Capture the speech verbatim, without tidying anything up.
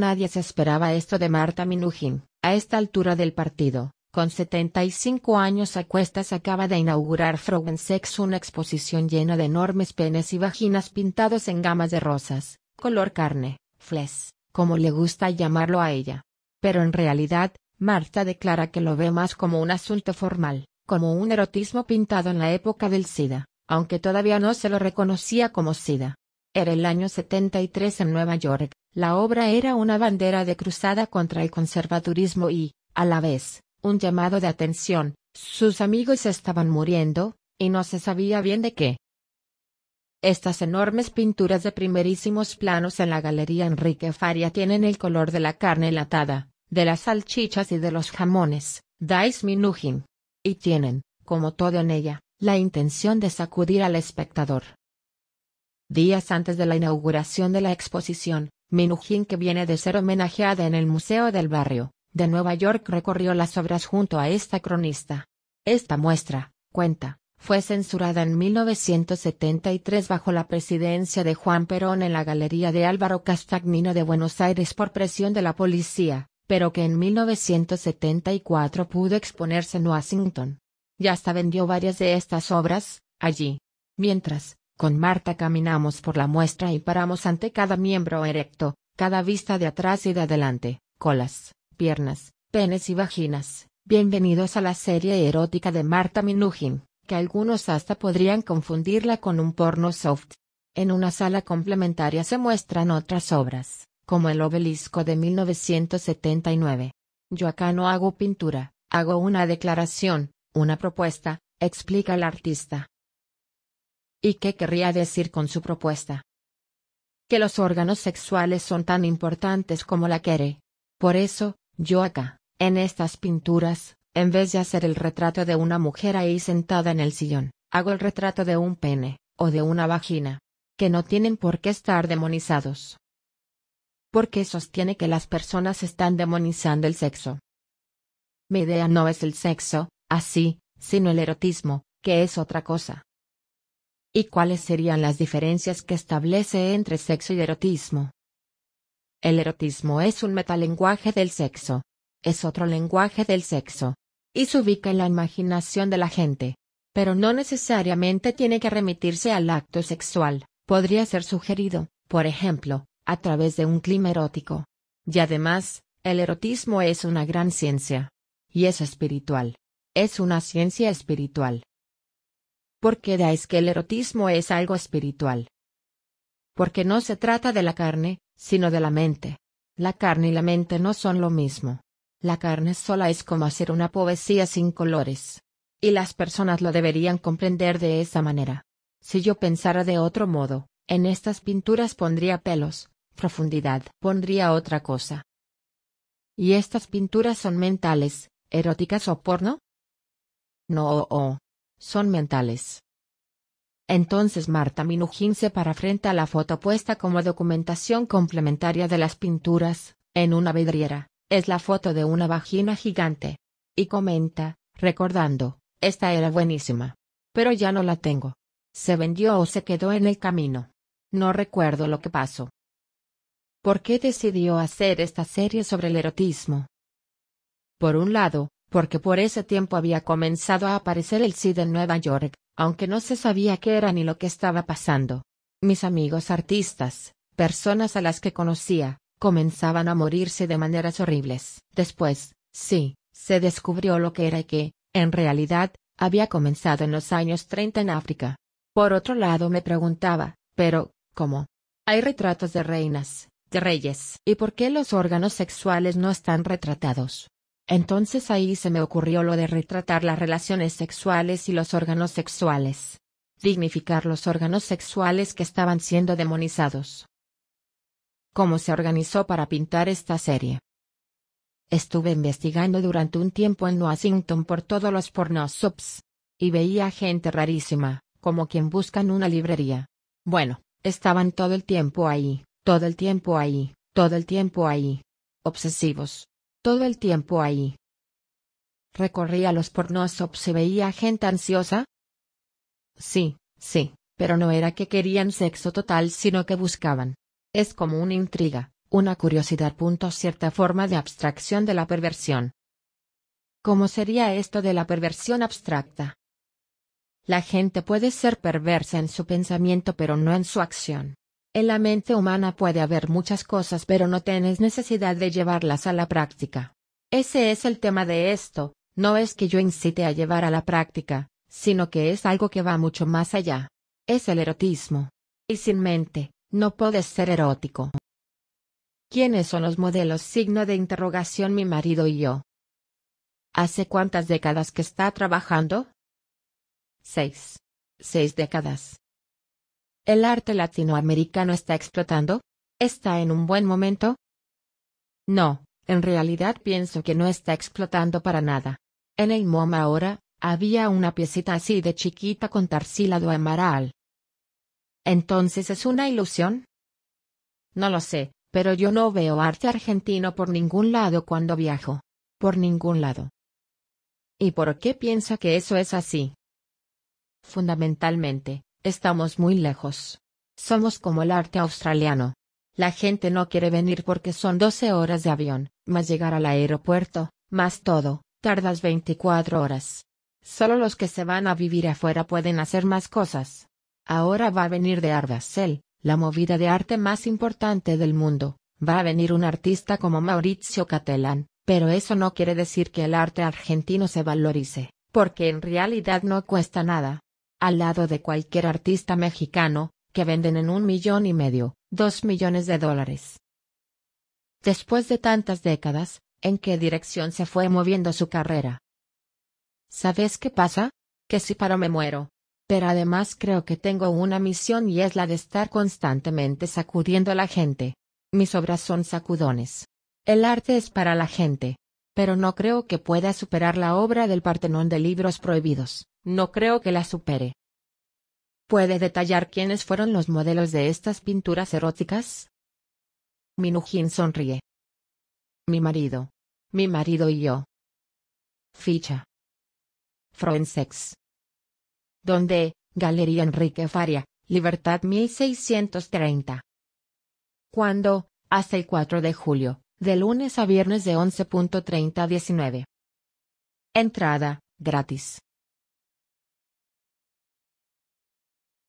nadie se esperaba esto de Marta Minujín. A esta altura del partido, con setenta y cinco años a cuestas, acaba de inaugurar Frozen Sex, una exposición llena de enormes penes y vaginas pintados en gamas de rosas, color carne, flesh, como le gusta llamarlo a ella. Pero en realidad, Marta declara que lo ve más como un asunto formal, como un erotismo pintado en la época del SIDA, aunque todavía no se lo reconocía como SIDA. Era el año setenta y tres en Nueva York, la obra era una bandera de cruzada contra el conservadurismo y, a la vez, un llamado de atención. Sus amigos estaban muriendo, y no se sabía bien de qué. Estas enormes pinturas de primerísimos planos en la Galería Enrique Faria tienen el color de la carne enlatada, de las salchichas y de los jamones, dice Minujín. Y tienen, como todo en ella, la intención de sacudir al espectador. Días antes de la inauguración de la exposición, Minujín, que viene de ser homenajeada en el Museo del Barrio, de Nueva York, recorrió las obras junto a esta cronista. Esta muestra, cuenta, fue censurada en mil novecientos setenta y tres bajo la presidencia de Juan Perón en la Galería de Álvaro Castagnino de Buenos Aires por presión de la policía, pero que en mil novecientos setenta y cuatro pudo exponerse en Washington. Y hasta vendió varias de estas obras, allí. Mientras, con Marta caminamos por la muestra y paramos ante cada miembro erecto, cada vista de atrás y de adelante, colas, piernas, penes y vaginas. Bienvenidos a la serie erótica de Marta Minujín, que algunos hasta podrían confundirla con un porno soft. En una sala complementaria se muestran otras obras, como el obelisco de mil novecientos setenta y nueve. Yo acá no hago pintura, hago una declaración, una propuesta, explica el artista. ¿Y qué querría decir con su propuesta? Que los órganos sexuales son tan importantes como la quiere. Por eso, yo acá, en estas pinturas, en vez de hacer el retrato de una mujer ahí sentada en el sillón, hago el retrato de un pene, o de una vagina, que no tienen por qué estar demonizados. ¿Por qué sostiene que las personas están demonizando el sexo? Mi idea no es el sexo, así, sino el erotismo, que es otra cosa. ¿Y cuáles serían las diferencias que establece entre sexo y erotismo? El erotismo es un metalenguaje del sexo. Es otro lenguaje del sexo. Y se ubica en la imaginación de la gente. Pero no necesariamente tiene que remitirse al acto sexual. Podría ser sugerido, por ejemplo, a través de un clima erótico. Y además, el erotismo es una gran ciencia. Y es espiritual. Es una ciencia espiritual. ¿Por qué dais que el erotismo es algo espiritual? Porque no se trata de la carne, sino de la mente. La carne y la mente no son lo mismo. La carne sola es como hacer una poesía sin colores. Y las personas lo deberían comprender de esa manera. Si yo pensara de otro modo, en estas pinturas pondría pelos, profundidad, pondría otra cosa. ¿Y estas pinturas son mentales, eróticas o porno? No, oh, oh. Son mentales. Entonces Marta Minujín se para frente a la foto puesta como documentación complementaria de las pinturas, en una vidriera, es la foto de una vagina gigante. Y comenta, recordando, esta era buenísima. Pero ya no la tengo. Se vendió o se quedó en el camino. No recuerdo lo que pasó. ¿Por qué decidió hacer esta serie sobre el erotismo? Por un lado, porque por ese tiempo había comenzado a aparecer el SIDA en Nueva York, aunque no se sabía qué era ni lo que estaba pasando. Mis amigos artistas, personas a las que conocía, comenzaban a morirse de maneras horribles. Después, sí, se descubrió lo que era y que, en realidad, había comenzado en los años treinta en África. Por otro lado me preguntaba, pero, ¿cómo? Hay retratos de reinas, de reyes. ¿Y por qué los órganos sexuales no están retratados? Entonces ahí se me ocurrió lo de retratar las relaciones sexuales y los órganos sexuales. Dignificar los órganos sexuales que estaban siendo demonizados. ¿Cómo se organizó para pintar esta serie? Estuve investigando durante un tiempo en Washington por todos los pornoshops. Y veía gente rarísima, como quien busca en una librería. Bueno, estaban todo el tiempo ahí, todo el tiempo ahí, todo el tiempo ahí. Obsesivos. Todo el tiempo ahí. ¿Recorría los pornoshops y veía gente ansiosa? Sí, sí, pero no era que querían sexo total sino que buscaban. Es como una intriga, una curiosidad. Cierta forma de abstracción de la perversión. ¿Cómo sería esto de la perversión abstracta? La gente puede ser perversa en su pensamiento pero no en su acción. En la mente humana puede haber muchas cosas pero no tienes necesidad de llevarlas a la práctica. Ese es el tema de esto, no es que yo incite a llevar a la práctica, sino que es algo que va mucho más allá. Es el erotismo. Y sin mente, no puedes ser erótico. ¿Quiénes son los modelos? Signo de interrogación. Mi marido y yo. ¿Hace cuántas décadas que está trabajando? Seis. Seis décadas. ¿El arte latinoamericano está explotando? ¿Está en un buen momento? No, en realidad pienso que no está explotando para nada. En el MoMA ahora, había una piecita así de chiquita con Tarsila do Amaral. ¿Entonces es una ilusión? No lo sé, pero yo no veo arte argentino por ningún lado cuando viajo. Por ningún lado. ¿Y por qué piensa que eso es así? Fundamentalmente, estamos muy lejos. Somos como el arte australiano. La gente no quiere venir porque son doce horas de avión, más llegar al aeropuerto, más todo, tardas veinticuatro horas. Solo los que se van a vivir afuera pueden hacer más cosas. Ahora va a venir de Arbasel, la movida de arte más importante del mundo, va a venir un artista como Maurizio Cattelan, pero eso no quiere decir que el arte argentino se valorice, porque en realidad no cuesta nada. Al lado de cualquier artista mexicano, que venden en un millón y medio, dos millones de dólares. Después de tantas décadas, ¿en qué dirección se fue moviendo su carrera? ¿Sabes qué pasa? Que si paro me muero. Pero además creo que tengo una misión y es la de estar constantemente sacudiendo a la gente. Mis obras son sacudones. El arte es para la gente. Pero no creo que pueda superar la obra del Partenón de libros prohibidos. No creo que la supere. ¿Puede detallar quiénes fueron los modelos de estas pinturas eróticas? Minujín sonríe. Mi marido. Mi marido y yo. Ficha. Frozen Sex. Donde, Galería Enrique Faria, Libertad mil seiscientos treinta. ¿Cuándo? Hasta el cuatro de julio, de lunes a viernes de once de la mañana a diecinueve. Entrada, gratis.